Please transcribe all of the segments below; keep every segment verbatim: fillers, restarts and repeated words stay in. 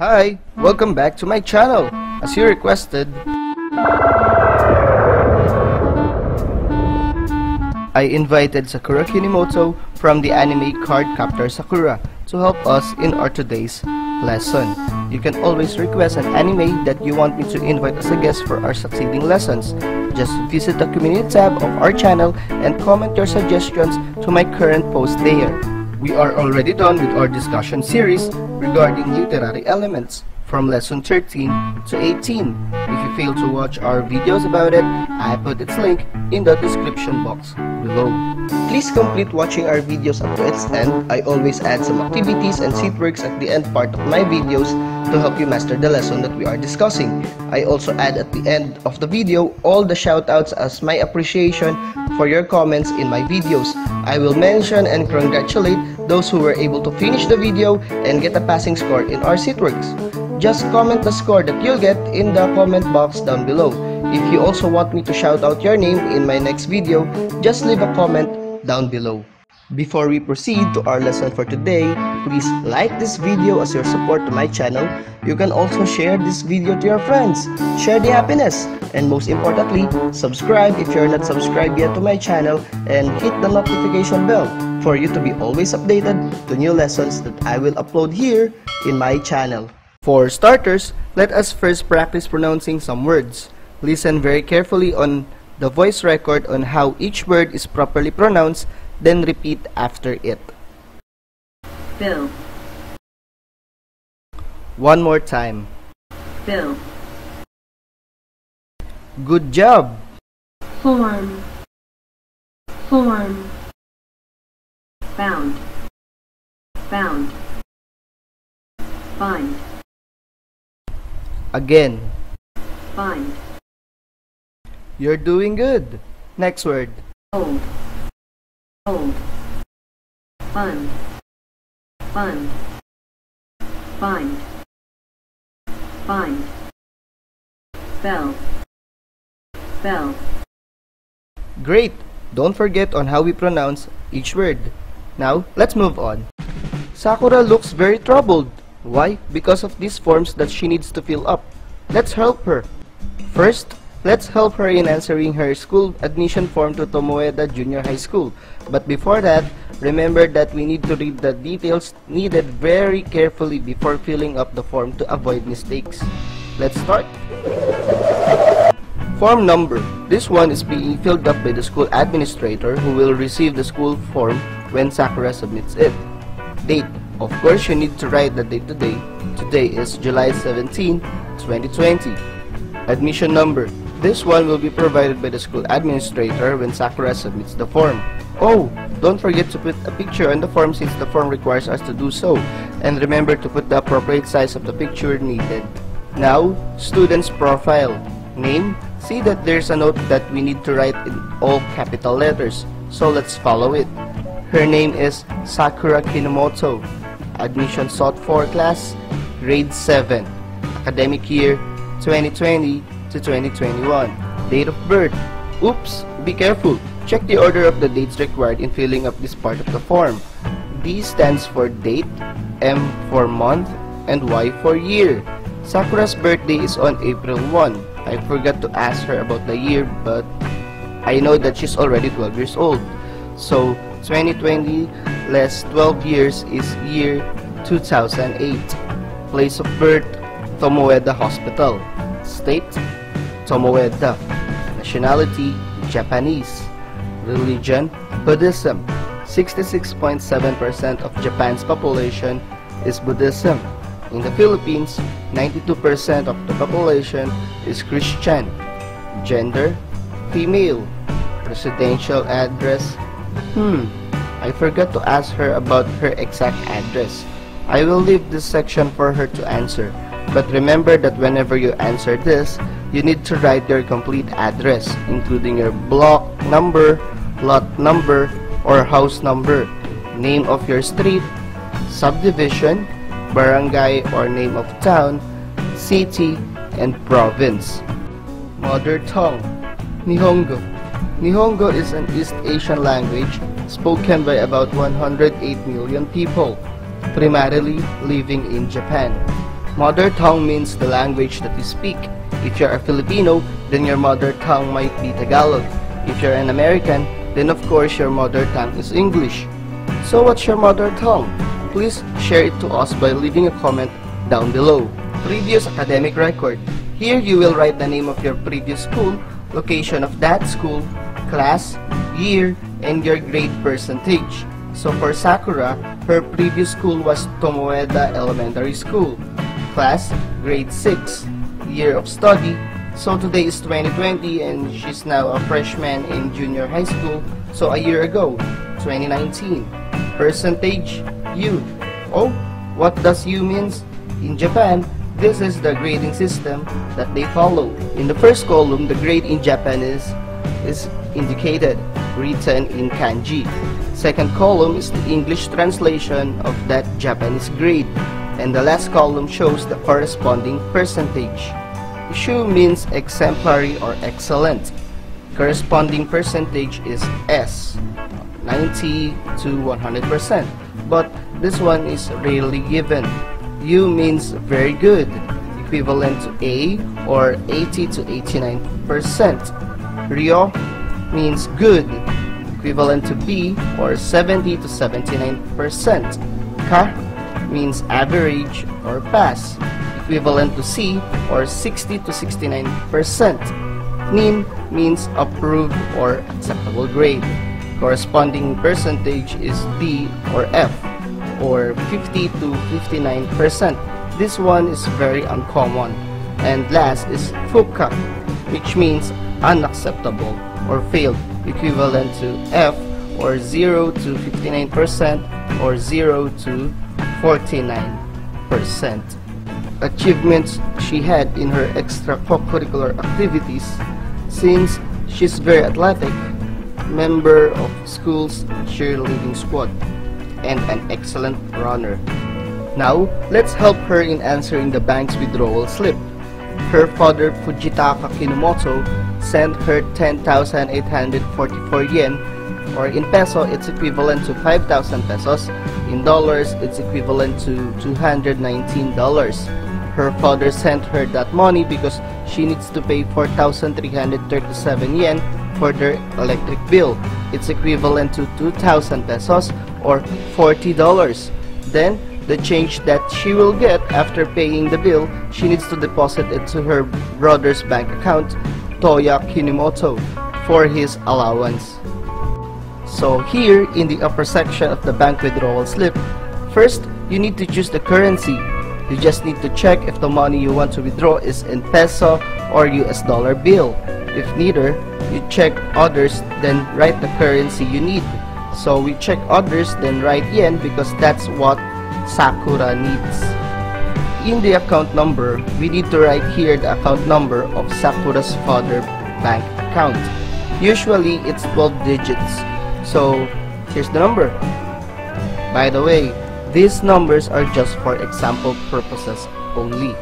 Hi! Welcome back to my channel, as you requested. I invited Sakura Kinomoto from the anime Cardcaptor Sakura to help us in our today's lesson. You can always request an anime that you want me to invite as a guest for our succeeding lessons. Just visit the community tab of our channel and comment your suggestions to my current post there. We are already done with our discussion series regarding literary elements from lesson thirteen to eighteen. If you fail to watch our videos about it, I put its link in the description box below. Please complete watching our videos up to its end. I always add some activities and seat works at the end part of my videos to help you master the lesson that we are discussing. I also add at the end of the video all the shoutouts as my appreciation for your comments in my videos. I will mention and congratulate those who were able to finish the video and get a passing score in our seat works. Just comment the score that you'll get in the comment box down below. If you also want me to shout out your name in my next video, just leave a comment down below. Before we proceed to our lesson for today, please like this video as your support to my channel. You can also share this video to your friends, share the happiness, and most importantly, subscribe if you're not subscribed yet to my channel and hit the notification bell for you to be always updated to new lessons that I will upload here in my channel. For starters, let us first practice pronouncing some words. Listen very carefully on the voice record on how each word is properly pronounced, then repeat after it. Bill. One more time. Bill. Good job. Form. Form. Bound. Bound. Bind. Again. Bind. You're doing good. Next word. Old. Old. Fun. Fun. Find. Find. Bell. Bell. Great! Don't forget on how we pronounce each word. Now, let's move on. Sakura looks very troubled. Why? Because of these forms that she needs to fill up. Let's help her. First, let's help her in answering her school admission form to Tomoeda Junior High School. But before that, remember that we need to read the details needed very carefully before filling up the form to avoid mistakes. Let's start. Form number. This one is being filled up by the school administrator who will receive the school form when Sakura submits it. Date. Of course, you need to write the date today. Today is July seventeenth, twenty twenty. Admission number. This one will be provided by the school administrator when Sakura submits the form. Oh, don't forget to put a picture on the form since the form requires us to do so. And remember to put the appropriate size of the picture needed. Now, student's profile. Name. See that there's a note that we need to write in all capital letters. So let's follow it. Her name is Sakura Kinomoto. Admission sought for class, grade seven. Academic year, twenty twenty to twenty twenty-one. Date of birth. Oops, be careful. Check the order of the dates required in filling up this part of the form. D stands for date, M for month, and Y for year. Sakura's birthday is on April first. I forgot to ask her about the year, but I know that she's already twelve years old. So, twenty twenty less twelve years is year two thousand eight. Place of birth, Tomoeda Hospital. State, Tomoeda. Nationality, Japanese. Religion, Buddhism. sixty-six point seven percent of Japan's population is Buddhism. In the Philippines, ninety-two percent of the population is Christian. Gender, female. Residential address. Hmm, I forgot to ask her about her exact address. I will leave this section for her to answer. But remember that whenever you answer this, you need to write your complete address, including your block number, lot number, or house number, name of your street, subdivision, barangay or name of town, city, and province. Mother tongue, Nihongo. Nihongo is an East Asian language spoken by about one hundred eight million people, primarily living in Japan. Mother tongue means the language that you speak. If you're a Filipino, then your mother tongue might be Tagalog. If you're an American, then of course your mother tongue is English. So what's your mother tongue? Please share it to us by leaving a comment down below. Previous academic record. Here you will write the name of your previous school, location of that school, class, year, and your grade percentage. So for Sakura, her previous school was Tomoeda Elementary School. Class, grade six. Year of study. So today is twenty twenty and she's now a freshman in junior high school. So a year ago, twenty nineteen. Percentage, U. Oh, what does U means? In Japan, this is the grading system that they follow. In the first column, the grade in Japanese is indicated, written in kanji. Second column is the English translation of that Japanese grade. And the last column shows the corresponding percentage. Shu means exemplary or excellent. Corresponding percentage is S, ninety to one hundred percent. But this one is rarely given. U means very good, equivalent to A or eighty to eighty-nine percent. Ryo means good, equivalent to B or seventy to seventy-nine percent. Ka means average or pass, equivalent to C or sixty to sixty-nine percent. Nin means approved or acceptable grade. Corresponding percentage is D or F or fifty to fifty-nine percent. This one is very uncommon. And last is Fuka, which means unacceptable or failed, equivalent to F or zero to fifty-nine percent or zero to forty-nine percent. Achievements she had in her extracurricular activities. Since she's very athletic, member of school's cheerleading squad, and an excellent runner. Now, let's help her in answering the bank's withdrawal slip. Her father, Fujitaka Kinomoto, sent her ten thousand eight hundred forty-four yen, or in peso, it's equivalent to five thousand pesos. In dollars, it's equivalent to two hundred nineteen dollars. Her father sent her that money because she needs to pay four thousand three hundred thirty-seven yen for their electric bill. It's equivalent to two thousand pesos or forty dollars. Then, the change that she will get after paying the bill, she needs to deposit it to her brother's bank account, Toya Kinomoto, for his allowance. So here, in the upper section of the bank withdrawal slip, first, you need to choose the currency. You just need to check if the money you want to withdraw is in peso or U S dollar bill. If neither, you check others, then write the currency you need. So we check others, then write yen because that's what Sakura needs. In the account number, we need to write here the account number of Sakura's father's bank account. Usually, it's twelve digits. So, here's the number. By the way, these numbers are just for example purposes only.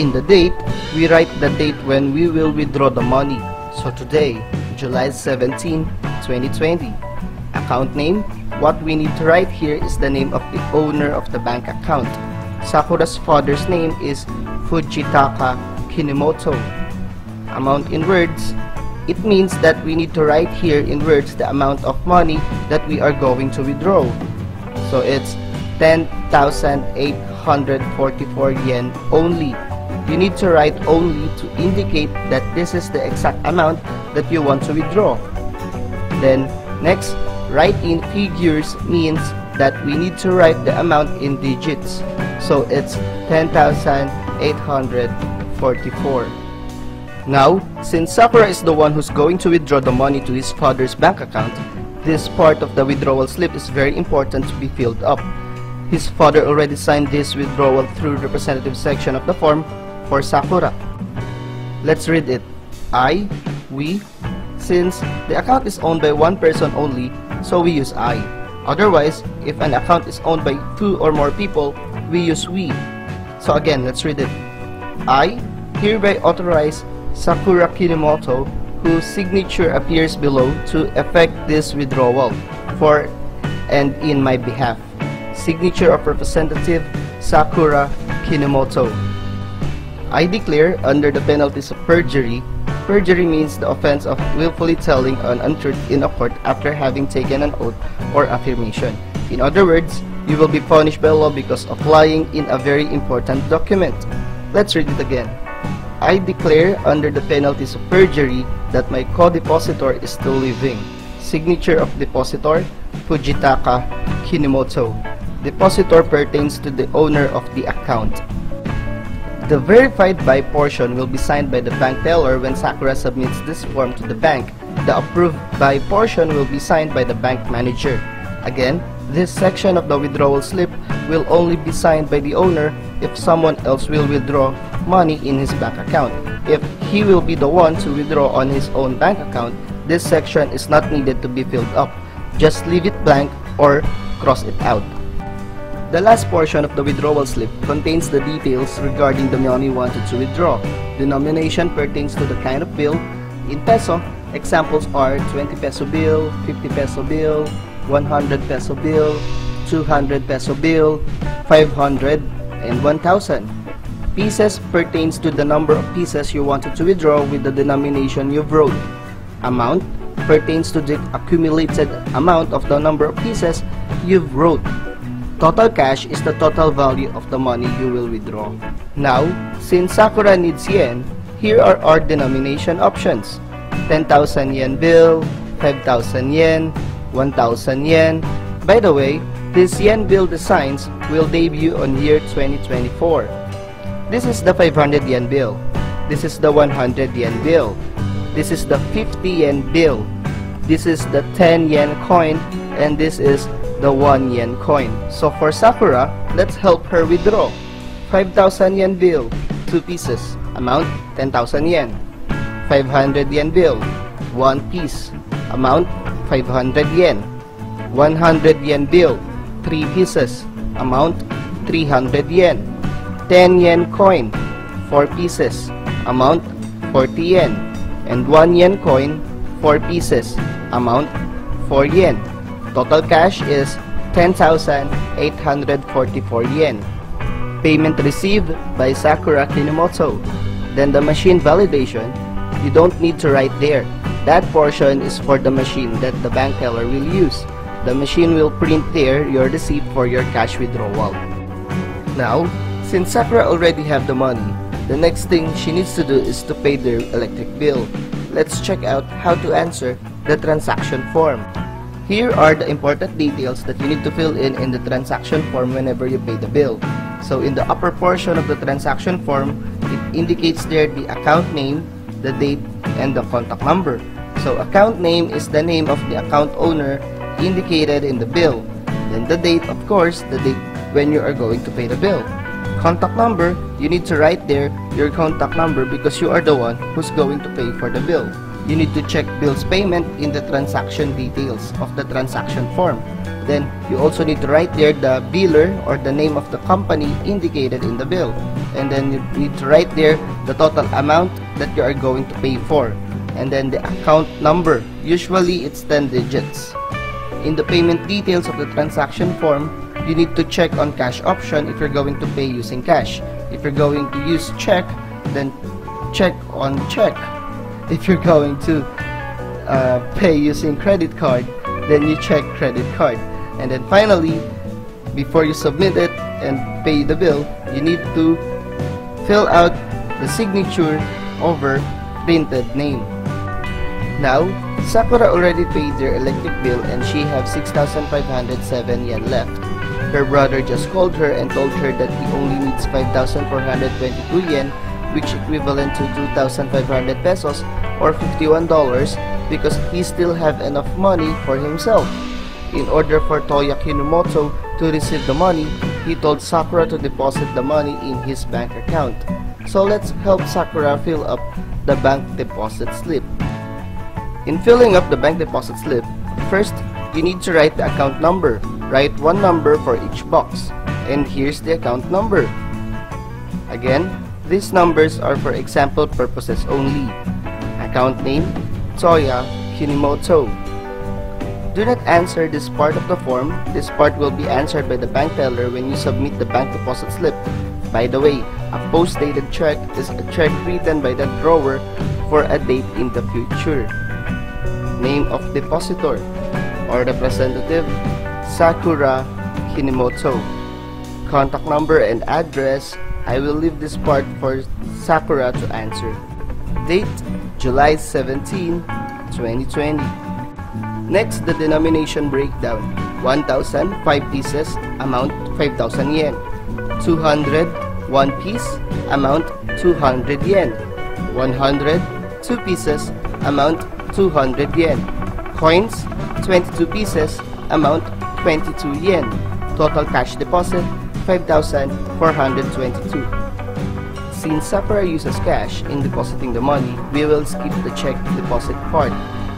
In the date, we write the date when we will withdraw the money. So today, July seventeenth, twenty twenty. Account name. What we need to write here is the name of the owner of the bank account. Sakura's father's name is Fujitaka Kinomoto. Amount in words. It means that we need to write here in words the amount of money that we are going to withdraw. So it's ten thousand eight hundred forty-four yen only. You need to write only to indicate that this is the exact amount that you want to withdraw. Then next, write in figures means that we need to write the amount in digits. So it's ten thousand eight hundred forty-four. Now, since Sakura is the one who's going to withdraw the money to his father's bank account, this part of the withdrawal slip is very important to be filled up. His father already signed this withdrawal through representative section of the form for Sakura. Let's read it. I, we. Since the account is owned by one person only, so we use I. Otherwise, if an account is owned by two or more people, we use we. So again, let's read it. I hereby authorize Sakura Kinomoto, whose signature appears below, to effect this withdrawal for and in my behalf. Signature of Representative Sakura Kinomoto. I declare, under the penalties of perjury. Perjury means the offense of willfully telling an untruth in a court after having taken an oath or affirmation. In other words, you will be punished by law because of lying in a very important document. Let's read it again. I declare, under the penalties of perjury, that my co-depositor is still living. Signature of depositor, Fujitaka Kinomoto. Depositor pertains to the owner of the account. The verified by portion will be signed by the bank teller when Sakura submits this form to the bank. The approved by portion will be signed by the bank manager. Again, this section of the withdrawal slip will only be signed by the owner if someone else will withdraw money in his bank account. If he will be the one to withdraw on his own bank account, this section is not needed to be filled up. Just leave it blank or cross it out. The last portion of the withdrawal slip contains the details regarding the money wanted to withdraw. Denomination pertains to the kind of bill. In peso, examples are twenty peso bill, fifty peso bill, one hundred peso bill, two hundred peso bill, five hundred, and one thousand. Pieces pertains to the number of pieces you wanted to withdraw with the denomination you wrote. Amount pertains to the accumulated amount of the number of pieces you've wrote. Total cash is the total value of the money you will withdraw. Now, since Sakura needs yen, here are our denomination options. ten thousand yen bill, five thousand yen, one thousand yen. By the way, this yen bill designs will debut on year twenty twenty-four. This is the five hundred yen bill. This is the one hundred yen bill. This is the fifty yen bill. This is the ten yen coin, and this is the one yen coin. So for Sakura, let's help her withdraw. five thousand yen bill, two pieces, amount ten thousand yen. five hundred yen bill, one piece, amount five hundred yen. one hundred yen bill, three pieces, amount three hundred yen. ten yen coin, four pieces, amount forty yen. And one yen coin, four pieces, amount four yen. Total cash is ten thousand eight hundred forty-four yen. Payment received by Sakura Kinomoto. Then the machine validation, you don't need to write there. That portion is for the machine that the bank teller will use. The machine will print there your receipt for your cash withdrawal. Now, since Sakura already have the money, the next thing she needs to do is to pay their electric bill. Let's check out how to answer the transaction form. Here are the important details that you need to fill in in the transaction form whenever you pay the bill. So in the upper portion of the transaction form, it indicates there the account name, the date, and the contact number. So account name is the name of the account owner indicated in the bill. Then the date, of course, the date when you are going to pay the bill. Contact number, you need to write there your contact number because you are the one who's going to pay for the bill. You need to check bill's payment in the transaction details of the transaction form. Then, you also need to write there the biller or the name of the company indicated in the bill. And then you need to write there the total amount that you are going to pay for. And then the account number, usually it's ten digits. In the payment details of the transaction form, you need to check on cash option if you're going to pay using cash. If you're going to use check, then check on check. If you're going to uh, pay using credit card, then you check credit card. And then finally, before you submit it and pay the bill, you need to fill out the signature over printed name. Now, Sakura already paid their electric bill and she has six thousand five hundred seven yen left. Her brother just called her and told her that he only needs five thousand four hundred twenty-two yen, which equivalent to two thousand five hundred pesos or fifty-one dollars, because he still have enough money for himself. In order for Toya Kinomoto to receive the money, he told Sakura to deposit the money in his bank account. So let's help Sakura fill up the bank deposit slip. In filling up the bank deposit slip, first, you need to write the account number. Write one number for each box. And here's the account number. Again, these numbers are for example purposes only. Account name, Toya Kinomoto. Do not answer this part of the form. This part will be answered by the bank teller when you submit the bank deposit slip. By the way, a post-dated check is a check written by the drawer for a date in the future. Name of depositor or representative, Sakura Kinomoto. Contact number and address, I will leave this part for Sakura to answer. Date, July seventeenth, twenty twenty. Next, the denomination breakdown. one thousand, five pieces, amount five thousand yen. two hundred, one piece, amount two hundred yen. one hundred, two pieces, amount two hundred yen. Coins, twenty-two pieces, amount twenty-two yen. Total cash deposit, five thousand four hundred twenty-two. Since Sakura uses cash in depositing the money, we will skip the check deposit part.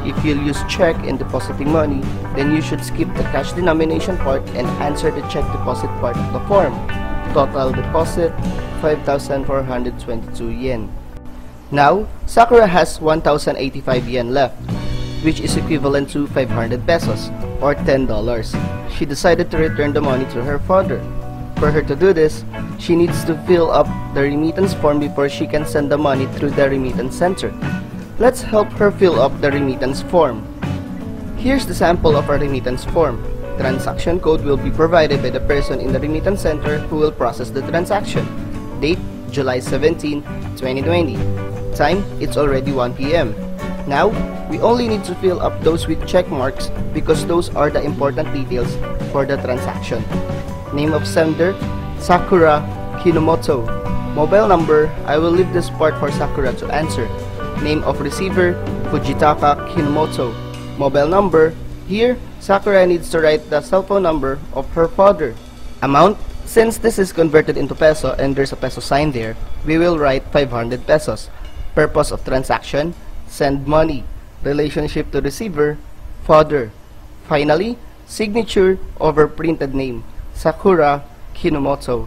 If you'll use check in depositing money, then you should skip the cash denomination part and answer the check deposit part of the form. Total deposit, five thousand four hundred twenty-two yen. Now, Sakura has one thousand eighty-five yen left, which is equivalent to five hundred pesos, or ten dollars. She decided to return the money to her father. For her to do this, she needs to fill up the remittance form before she can send the money through the remittance center. Let's help her fill up the remittance form. Here's the sample of our remittance form. Transaction code will be provided by the person in the remittance center who will process the transaction. Date, July seventeenth, twenty twenty. Time, it's already one p m Now, we only need to fill up those with check marks because those are the important details for the transaction. Name of sender, Sakura Kinomoto. Mobile number, I will leave this part for Sakura to answer. Name of receiver, Fujitaka Kinomoto. Mobile number, here, Sakura needs to write the cell phone number of her father. Amount, since this is converted into peso and there's a peso sign there, we will write five hundred pesos. Purpose of transaction, send money. Relationship to receiver, father. Finally, signature over printed name, Sakura Kinomoto.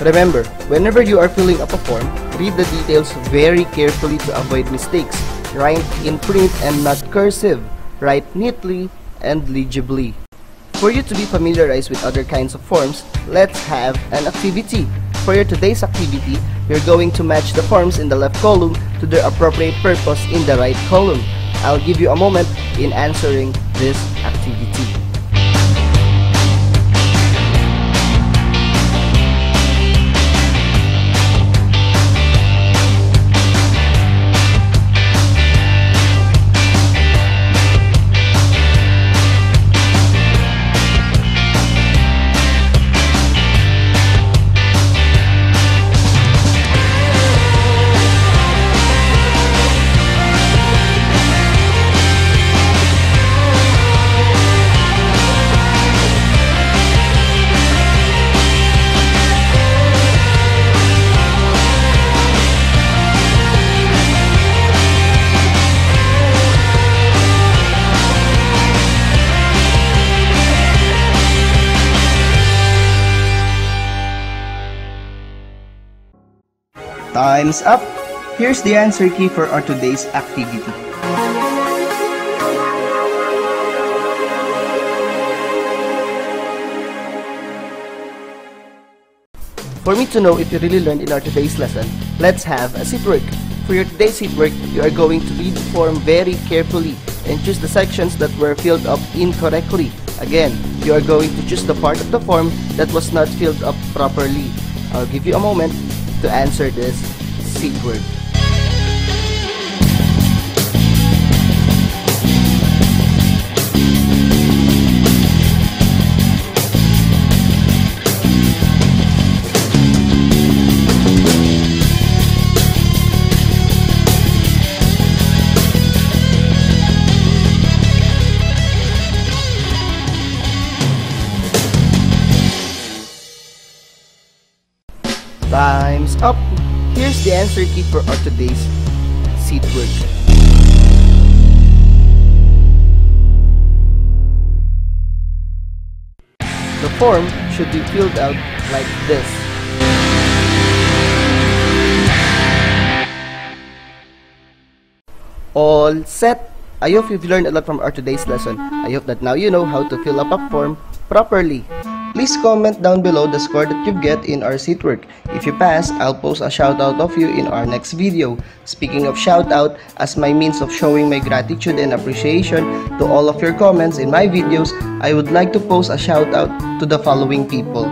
Remember, whenever you are filling up a form, read the details very carefully to avoid mistakes. Write in print and not cursive. Write neatly and legibly. For you to be familiarized with other kinds of forms, let's have an activity. For your today's activity, you're going to match the forms in the left column to their appropriate purpose in the right column. I'll give you a moment in answering this activity. Time's up! Here's the answer key for our today's activity. For me to know if you really learned in our today's lesson, let's have a seat work. For your today's seat work, you are going to read the form very carefully and choose the sections that were filled up incorrectly. Again, you are going to choose the part of the form that was not filled up properly. I'll give you a moment to answer this seat word. Time's up! Here's the answer key for our today's seat work. The form should be filled out like this. All set! I hope you've learned a lot from our today's lesson. I hope that now you know how to fill up a form properly. Please comment down below the score that you get in our seatwork. If you pass, I'll post a shoutout of you in our next video. Speaking of shoutout, as my means of showing my gratitude and appreciation to all of your comments in my videos, I would like to post a shoutout to the following people.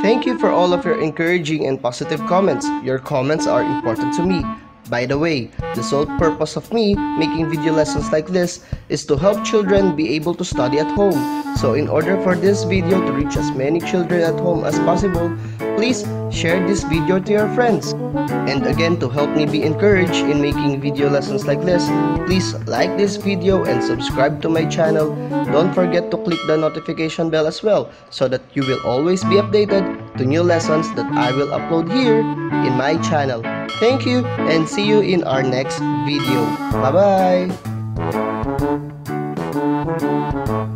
Thank you for all of your encouraging and positive comments. Your comments are important to me. By the way, the sole purpose of me making video lessons like this is to help children be able to study at home. So in order for this video to reach as many children at home as possible, please share this video to your friends. And again, to help me be encouraged in making video lessons like this, please like this video and subscribe to my channel. Don't forget to click the notification bell as well, so that you will always be updated to new lessons that I will upload here in my channel. Thank you and see you in our next video. Bye-bye!